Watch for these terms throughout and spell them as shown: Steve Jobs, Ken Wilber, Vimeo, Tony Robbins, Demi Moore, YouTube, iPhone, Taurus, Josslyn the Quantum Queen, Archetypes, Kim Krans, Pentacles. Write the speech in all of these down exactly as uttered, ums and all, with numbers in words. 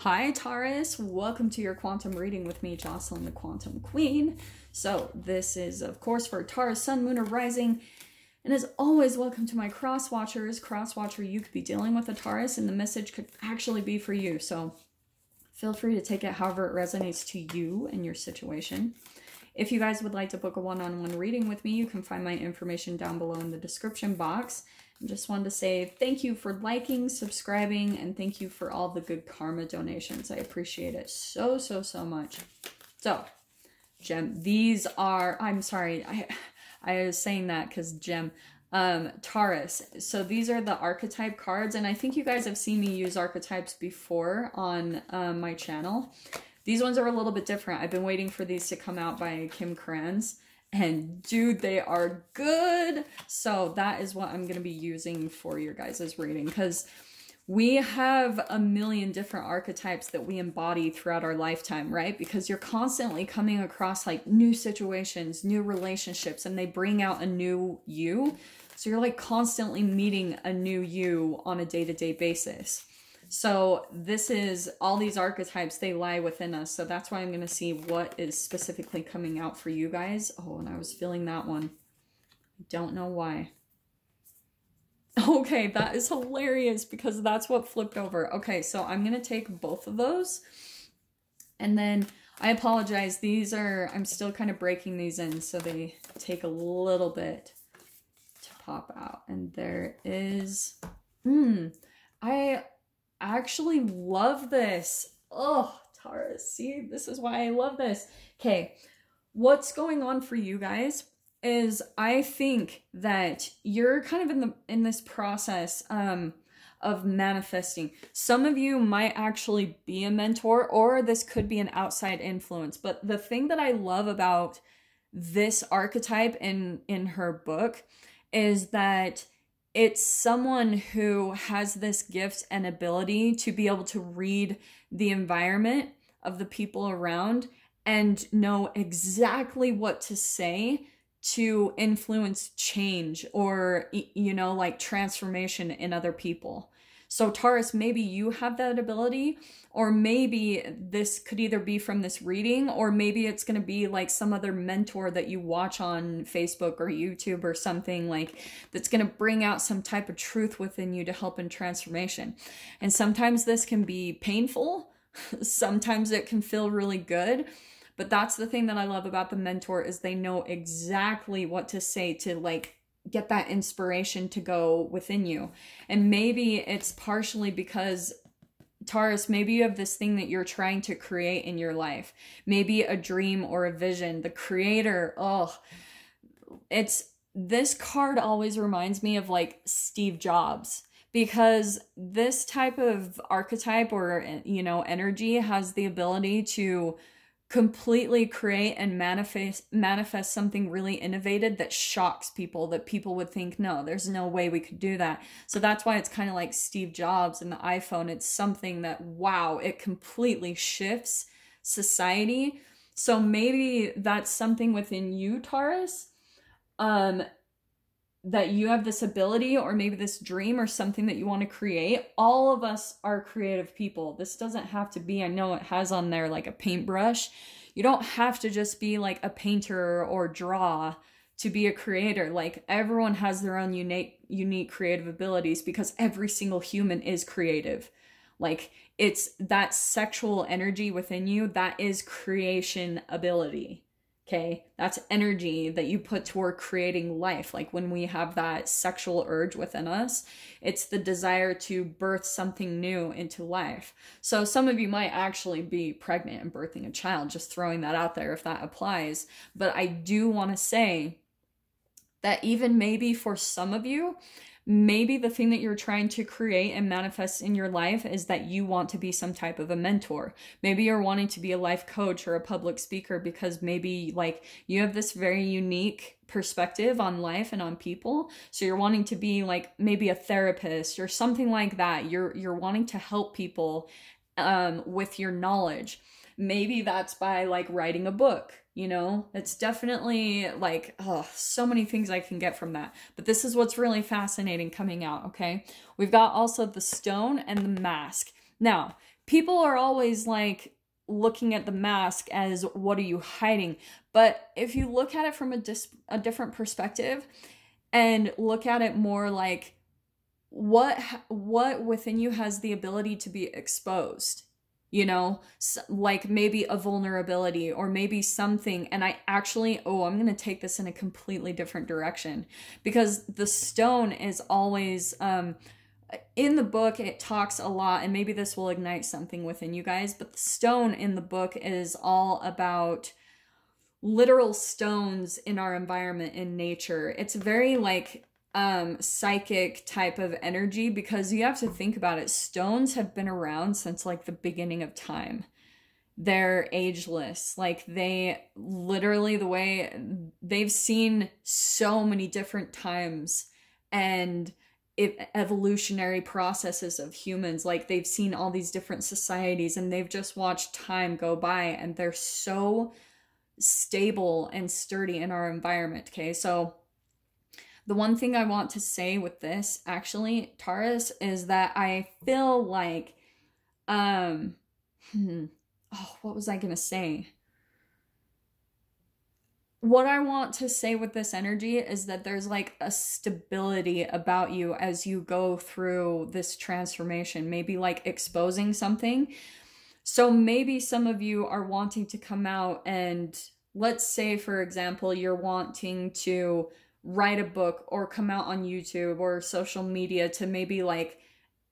Hi Taurus, welcome to your quantum reading with me, Josslyn the Quantum Queen. So this is of course for Taurus, Sun, Moon, or Rising. And as always, welcome to my cross watchers. Cross watcher, you could be dealing with a Taurus and the message could actually be for you. So feel free to take it however it resonates to you and your situation. If you guys would like to book a one-on-one reading with me, you can find my information down below in the description box. I just wanted to say thank you for liking, subscribing, and thank you for all the good karma donations. I appreciate it so, so, so much. So, Gem, these are, I'm sorry, I, I was saying that because Gem, um, Taurus. So these are the archetype cards, and I think you guys have seen me use archetypes before on uh, my channel. These ones are a little bit different. I've been waiting for these to come out by Kim Krans, and dude, they are good. So that is what I'm going to be using for your guys' reading, because we have a million different archetypes that we embody throughout our lifetime, right? Because you're constantly coming across like new situations, new relationships, and they bring out a new you. So you're like constantly meeting a new you on a day-to-day basis. So this is, all these archetypes, they lie within us. So that's why I'm going to see what is specifically coming out for you guys. Oh, and I was feeling that one. Don't know why. Okay, that is hilarious because that's what flipped over. Okay, so I'm going to take both of those. And then I apologize. These are, I'm still kind of breaking these in. So they take a little bit to pop out. And there is, hmm, I... I actually love this. Oh, Taurus, see, this is why I love this. Okay, what's going on for you guys is I think that you're kind of in the in this process um, of manifesting. Some of you might actually be a mentor, or this could be an outside influence. But the thing that I love about this archetype in, in her book is that it's someone who has this gift and ability to be able to read the environment of the people around and know exactly what to say to influence change or, you know, like transformation in other people. So Taurus, maybe you have that ability, or maybe this could either be from this reading, or maybe it's going to be like some other mentor that you watch on Facebook or YouTube or something like that's going to bring out some type of truth within you to help in transformation. And sometimes this can be painful. Sometimes it can feel really good. But that's the thing that I love about the mentor is they know exactly what to say to like get that inspiration to go within you. And maybe it's partially because Taurus, maybe you have this thing that you're trying to create in your life, maybe a dream or a vision, the creator. Oh, it's this card always reminds me of like Steve Jobs, because this type of archetype or, you know, energy has the ability to completely create and manifest manifest something really innovative that shocks people, that people would think, no, there's no way we could do that. So that's why it's kind of like Steve Jobs and the iPhone. It's something that, wow, it completely shifts society. So maybe that's something within you, Taurus, um, that you have this ability or maybe this dream or something that you want to create. All of us are creative people. This doesn't have to be, I know it has on there like a paintbrush. You don't have to just be like a painter or draw to be a creator. Like everyone has their own unique, unique creative abilities because every single human is creative. Like it's that sexual energy within you that is creation ability. Okay, that's energy that you put toward creating life. Like when we have that sexual urge within us, it's the desire to birth something new into life. So some of you might actually be pregnant and birthing a child, just throwing that out there if that applies. But I do want to say that even maybe for some of you, maybe the thing that you're trying to create and manifest in your life is that you want to be some type of a mentor. Maybe you're wanting to be a life coach or a public speaker because maybe like you have this very unique perspective on life and on people. So you're wanting to be like maybe a therapist or something like that. You're, you're wanting to help people um, with your knowledge. Maybe that's by like writing a book, you know, it's definitely like, oh, so many things I can get from that. But this is what's really fascinating coming out. Okay. We've got also the stone and the mask. Now people are always like looking at the mask as, what are you hiding? But if you look at it from a, dis a different perspective and look at it more like what, what within you has the ability to be exposed, you know, like maybe a vulnerability or maybe something. And I actually, oh, I'm going to take this in a completely different direction, because the stone is always, um, in the book, it talks a lot, and maybe this will ignite something within you guys, but the stone in the book is all about literal stones in our environment, in nature. It's very like um, psychic type of energy, because you have to think about it. Stones have been around since like the beginning of time. They're ageless. Like they literally, the way they've seen so many different times and It, evolutionary processes of humans. Like they've seen all these different societies and they've just watched time go by, and they're so stable and sturdy in our environment. Okay, so the one thing I want to say with this actually, Taurus, is that I feel like um hmm, oh what was I gonna say What I want to say with this energy is that there's like a stability about you as you go through this transformation, maybe like exposing something. So maybe some of you are wanting to come out and, let's say, for example, you're wanting to write a book or come out on YouTube or social media to maybe like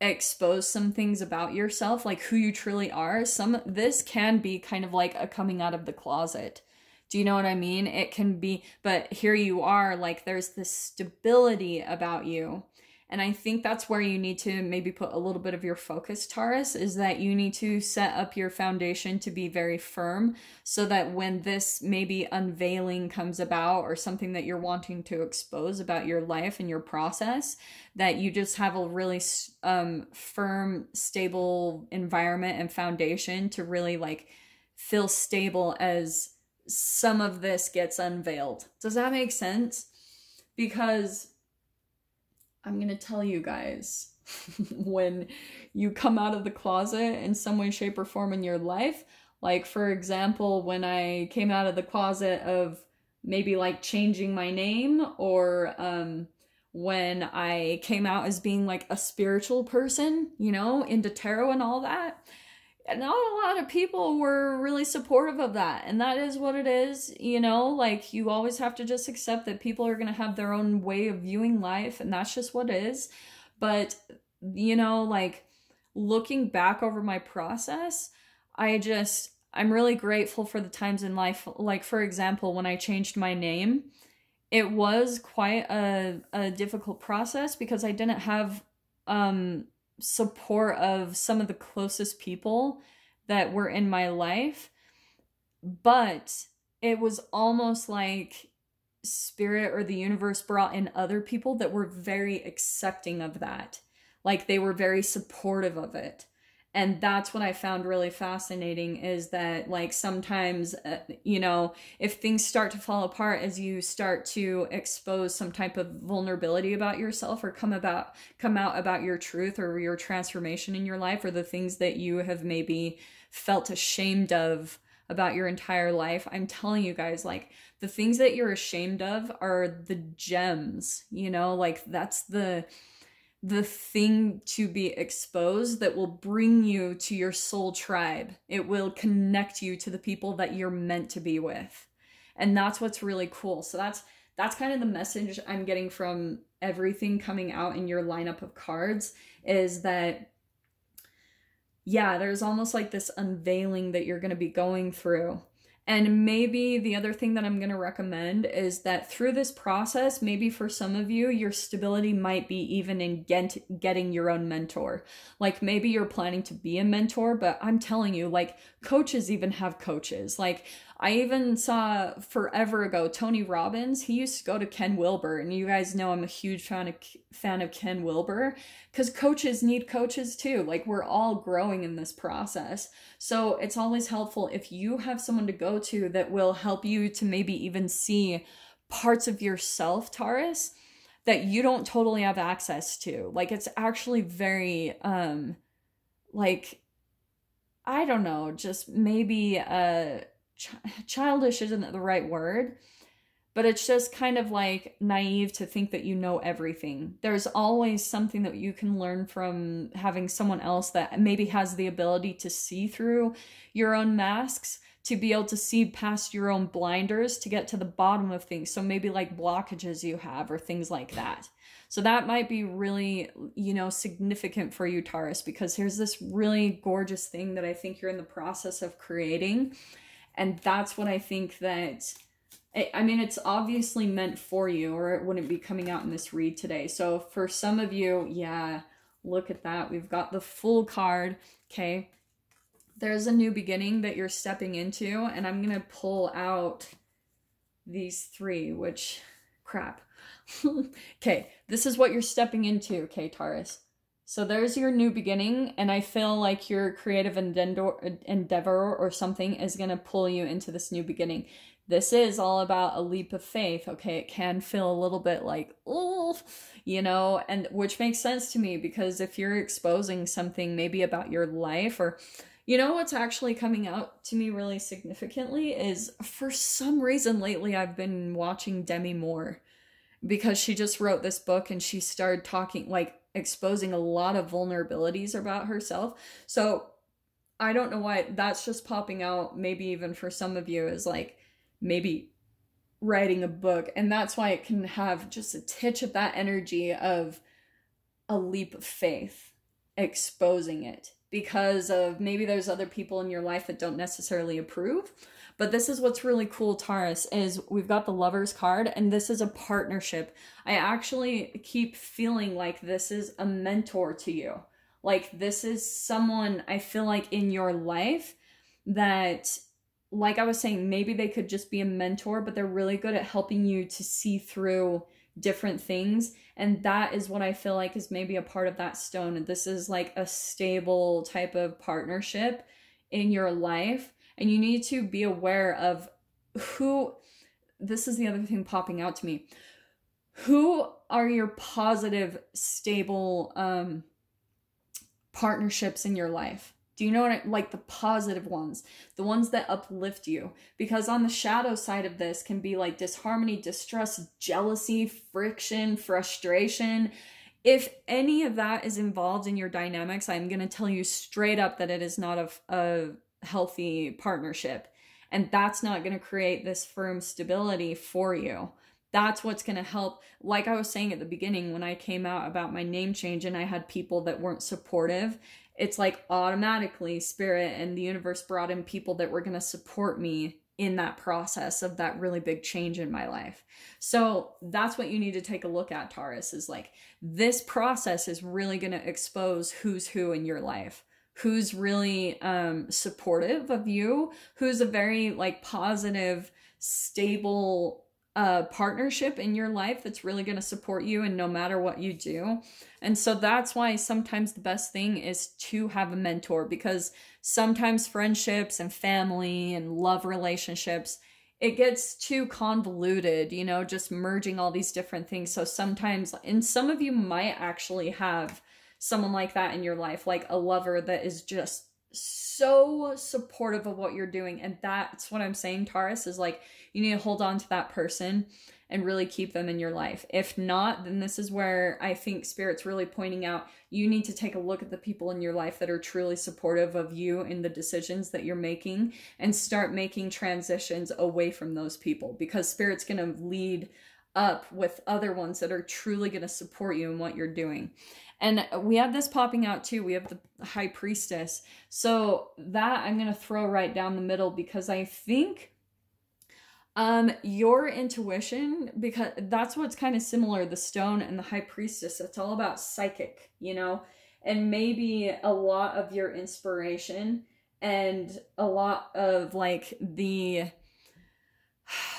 expose some things about yourself, like who you truly are. Some, this can be kind of like a coming out of the closet. Do you know what I mean? It can be, but here you are, like there's this stability about you. And I think that's where you need to maybe put a little bit of your focus, Taurus, is that you need to set up your foundation to be very firm, so that when this maybe unveiling comes about, or something that you're wanting to expose about your life and your process, that you just have a really um, firm, stable environment and foundation to really like feel stable as some of this gets unveiled. Does that make sense? Because I'm gonna tell you guys, when you come out of the closet in some way, shape, or form in your life, like for example, when I came out of the closet of maybe like changing my name, or um, when I came out as being like a spiritual person, you know, into tarot and all that, not a lot of people were really supportive of that. And that is what it is, you know, like you always have to just accept that people are going to have their own way of viewing life, and that's just what it is. But, you know, like looking back over my process, I just, I'm really grateful for the times in life. Like for example, when I changed my name, it was quite a, a difficult process, because I didn't have, um, support of some of the closest people that were in my life. But it was almost like spirit or the universe brought in other people that were very accepting of that. Like they were very supportive of it. And that's what I found really fascinating, is that like sometimes, uh, you know, if things start to fall apart as you start to expose some type of vulnerability about yourself, or come about, come out about your truth or your transformation in your life, or the things that you have maybe felt ashamed of about your entire life. I'm telling you guys, like the things that you're ashamed of are the gems, you know, like that's the... the thing to be exposed that will bring you to your soul tribe. It will connect you to the people that you're meant to be with. And that's what's really cool. So that's that's kind of the message I'm getting from everything coming out in your lineup of cards, is that, yeah, there's almost like this unveiling that you're going to be going through. And maybe the other thing that I'm going to recommend is that through this process, maybe for some of you, your stability might be even in get, getting your own mentor. Like maybe you're planning to be a mentor, but I'm telling you, like coaches even have coaches. Like I even saw forever ago, Tony Robbins, he used to go to Ken Wilber, and you guys know I'm a huge fan of, fan of Ken Wilber, because coaches need coaches too. Like we're all growing in this process. So it's always helpful if you have someone to go to that will help you to maybe even see parts of yourself, Taurus, that you don't totally have access to. Like it's actually very, um, like I don't know, just maybe uh, ch childish isn't the right word, but it's just kind of like naive to think that you know everything. There's always something that you can learn from having someone else that maybe has the ability to see through your own masks, to be able to see past your own blinders, to get to the bottom of things. So maybe like blockages you have or things like that. So that might be really, you know, significant for you, Taurus, because here's this really gorgeous thing that I think you're in the process of creating. And that's what I think that, I mean, it's obviously meant for you or it wouldn't be coming out in this read today. So for some of you, yeah, look at that. We've got the Fool card, okay? There's a new beginning that you're stepping into, and I'm going to pull out these three, which, crap. Okay, this is what you're stepping into, okay, Taurus. So there's your new beginning, and I feel like your creative endeavor or something is going to pull you into this new beginning. This is all about a leap of faith, okay? It can feel a little bit like, oh, you know, and which makes sense to me, because if you're exposing something maybe about your life or... You know what's actually coming out to me really significantly is, for some reason lately, I've been watching Demi Moore, because she just wrote this book and she started talking, like exposing a lot of vulnerabilities about herself. So I don't know why that's just popping out, maybe even for some of you, is like maybe writing a book. And that's why it can have just a titch of that energy of a leap of faith, exposing it. Because of maybe there's other people in your life that don't necessarily approve. But this is what's really cool, Taurus, is we've got the Lovers card, and this is a partnership. I actually keep feeling like this is a mentor to you. Like this is someone I feel like in your life that, like I was saying, maybe they could just be a mentor, but they're really good at helping you to see through different things. And that is what I feel like is maybe a part of that stone. And this is like a stable type of partnership in your life. And you need to be aware of who, this is the other thing popping out to me. Who are your positive, stable um, partnerships in your life? Do you know what I, like the positive ones, the ones that uplift you? Because on the shadow side of this can be like disharmony, distrust, jealousy, friction, frustration. If any of that is involved in your dynamics, I'm going to tell you straight up that it is not a, a healthy partnership. And that's not going to create this firm stability for you. That's what's going to help. Like I was saying at the beginning, when I came out about my name change and I had people that weren't supportive, it's like automatically spirit and the universe brought in people that were going to support me in that process of that really big change in my life. So that's what you need to take a look at, Taurus, is like this process is really going to expose who's who in your life. Who's really um, supportive of you, who's a very like positive, stable a partnership in your life that's really going to support you and no matter what you do. And so that's why sometimes the best thing is to have a mentor, because sometimes friendships and family and love relationships, it gets too convoluted, you know, just merging all these different things. So sometimes, and some of you might actually have someone like that in your life, like a lover that is just so supportive of what you're doing. And that's what I'm saying, Taurus, is like you need to hold on to that person and really keep them in your life. If not, then this is where I think Spirit's really pointing out you need to take a look at the people in your life that are truly supportive of you in the decisions that you're making, and start making transitions away from those people, because Spirit's going to lead up with other ones that are truly going to support you in what you're doing. And we have this popping out too. We have the High Priestess. So that I'm going to throw right down the middle, because I think um, your intuition, because that's what's kind of similar, the stone and the High Priestess. It's all about psychic, you know, and maybe a lot of your inspiration and a lot of like the...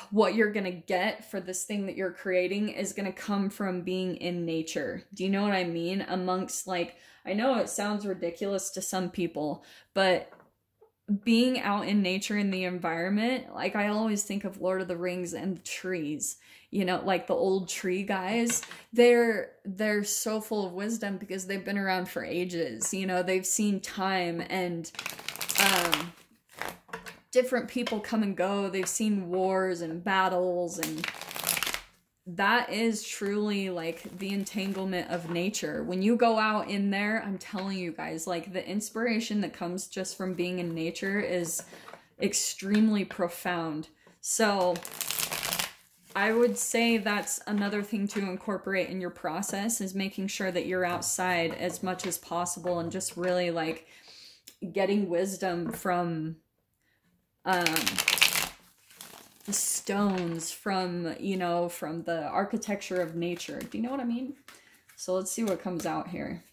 what you're going to get for this thing that you're creating is going to come from being in nature. Do you know what I mean? Amongst like, I know it sounds ridiculous to some people, but being out in nature, in the environment, like I always think of Lord of the Rings and the trees, you know, like the old tree guys, they're, they're so full of wisdom because they've been around for ages, you know, they've seen time and Um, different people come and go. They've seen wars and battles, and that is truly like the entanglement of nature. When you go out in there, I'm telling you guys, like the inspiration that comes just from being in nature is extremely profound. So I would say that's another thing to incorporate in your process, is making sure that you're outside as much as possible and just really like getting wisdom from um, the stones, from, you know, from the architecture of nature. Do you know what I mean? So let's see what comes out here.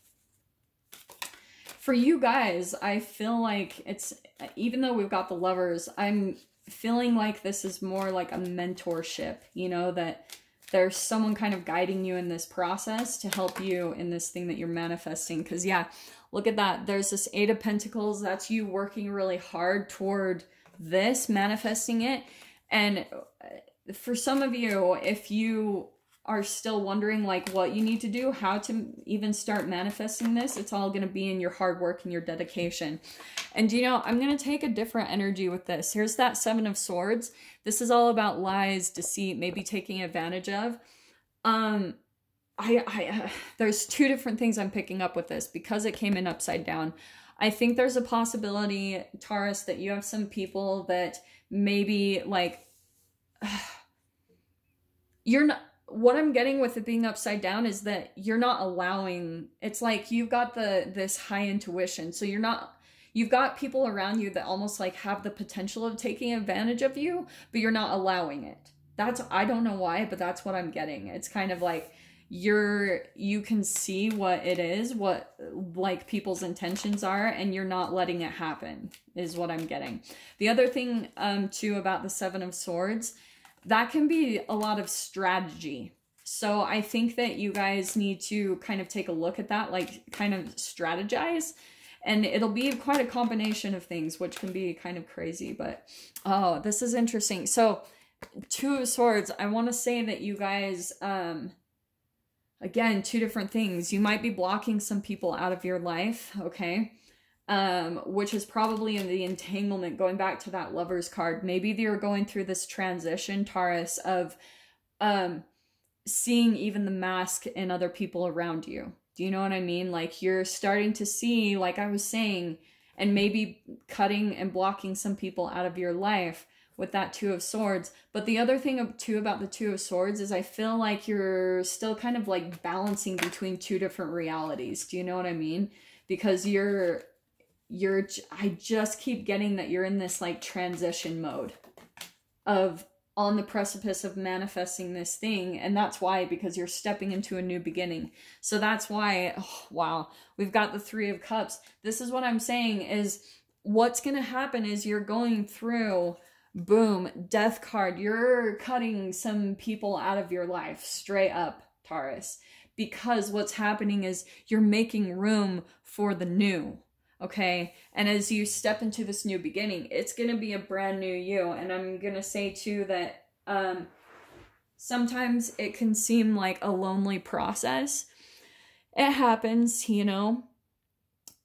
For you guys, I feel like it's, even though we've got the Lovers, I'm feeling like this is more like a mentorship, you know, that there's someone kind of guiding you in this process to help you in this thing that you're manifesting. Because yeah, look at that. There's this Eight of Pentacles. That's you working really hard toward this, manifesting it. And for some of you, if you are still wondering like what you need to do, how to even start manifesting this, it's all going to be in your hard work and your dedication. And you know, I'm going to take a different energy with this. Here's that Seven of Swords. This is all about lies, deceit, maybe taking advantage of. Um, I, I uh, there's two different things I'm picking up with this because it came in upside down. I think there's a possibility, Taurus, that you have some people that maybe like, uh, you're not, what I'm getting with it being upside down is that you're not allowing, it's like you've got the this high intuition. So you're not, you've got people around you that almost like have the potential of taking advantage of you, but you're not allowing it. That's, I don't know why, but that's what I'm getting. It's kind of like you're, you can see what it is, what like people's intentions are, and you're not letting it happen is what I'm getting. The other thing um, too about the Seven of Swords, that can be a lot of strategy. So I think that you guys need to kind of take a look at that, like kind of strategize, and it'll be quite a combination of things, which can be kind of crazy, but oh, this is interesting. So Two of Swords, I want to say that you guys, um, again, two different things. You might be blocking some people out of your life, okay? Um, which is probably in the entanglement, going back to that Lover's card. Maybe you're going through this transition, Taurus, of um, seeing even the mask in other people around you. Do you know what I mean? Like you're starting to see, like I was saying, and maybe cutting and blocking some people out of your life with that Two of Swords. But the other thing too about the Two of Swords is I feel like you're still kind of like balancing between two different realities. Do you know what I mean? Because you're... You're, I just keep getting that you're in this like transition mode of on the precipice of manifesting this thing. And that's why, because you're stepping into a new beginning. So that's why, oh, wow, we've got the Three of Cups. This is what I'm saying is what's going to happen is you're going through, boom, Death card. You're cutting some people out of your life straight up, Taurus, because what's happening is you're making room for the new. Okay. And as you step into this new beginning, it's going to be a brand new you. And I'm going to say too that, um, sometimes it can seem like a lonely process. It happens, you know,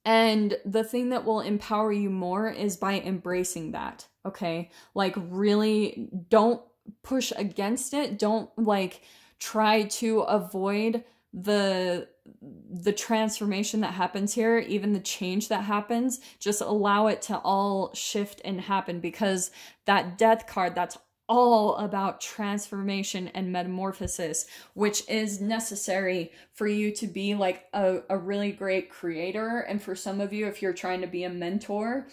and the thing that will empower you more is by embracing that. Okay. Like really don't push against it. Don't like try to avoid the the transformation that happens here, even the change that happens. Just allow it to all shift and happen, because that Death card, that's all about transformation and metamorphosis, which is necessary for you to be like a, a really great creator. And for some of you, if you're trying to be a mentor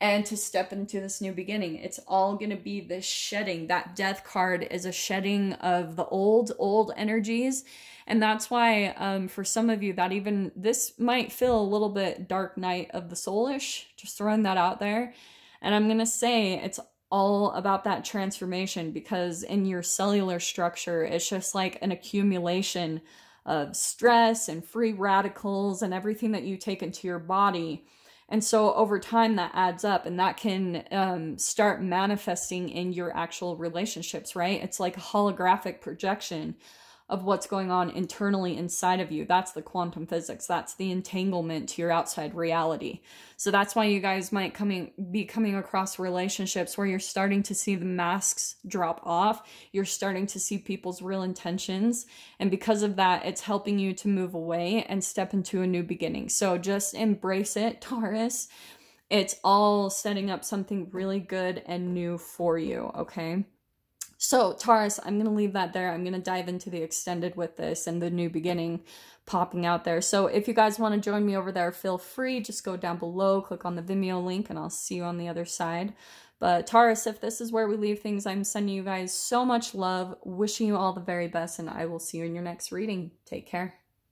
and to step into this new beginning, it's all going to be this shedding. That Death card is a shedding of the old, old energies. And that's why, um, for some of you, that even this might feel a little bit Dark Night of the Soul-ish, just throwing that out there. And I'm going to say it's all about that transformation, because in your cellular structure, it's just like an accumulation of stress and free radicals and everything that you take into your body. And so over time that adds up, and that can um, start manifesting in your actual relationships, right? It's like a holographic projection of what's going on internally inside of you. That's the quantum physics. That's the entanglement to your outside reality. So that's why you guys might coming be coming across relationships where you're starting to see the masks drop off. You're starting to see people's real intentions. And because of that, it's helping you to move away and step into a new beginning. So just embrace it, Taurus. It's all setting up something really good and new for you, okay? So Taurus, I'm going to leave that there. I'm going to dive into the extended with this and the new beginning popping out there. So if you guys want to join me over there, feel free. Just go down below, click on the Vimeo link, and I'll see you on the other side. But Taurus, if this is where we leave things, I'm sending you guys so much love, wishing you all the very best, and I will see you in your next reading. Take care.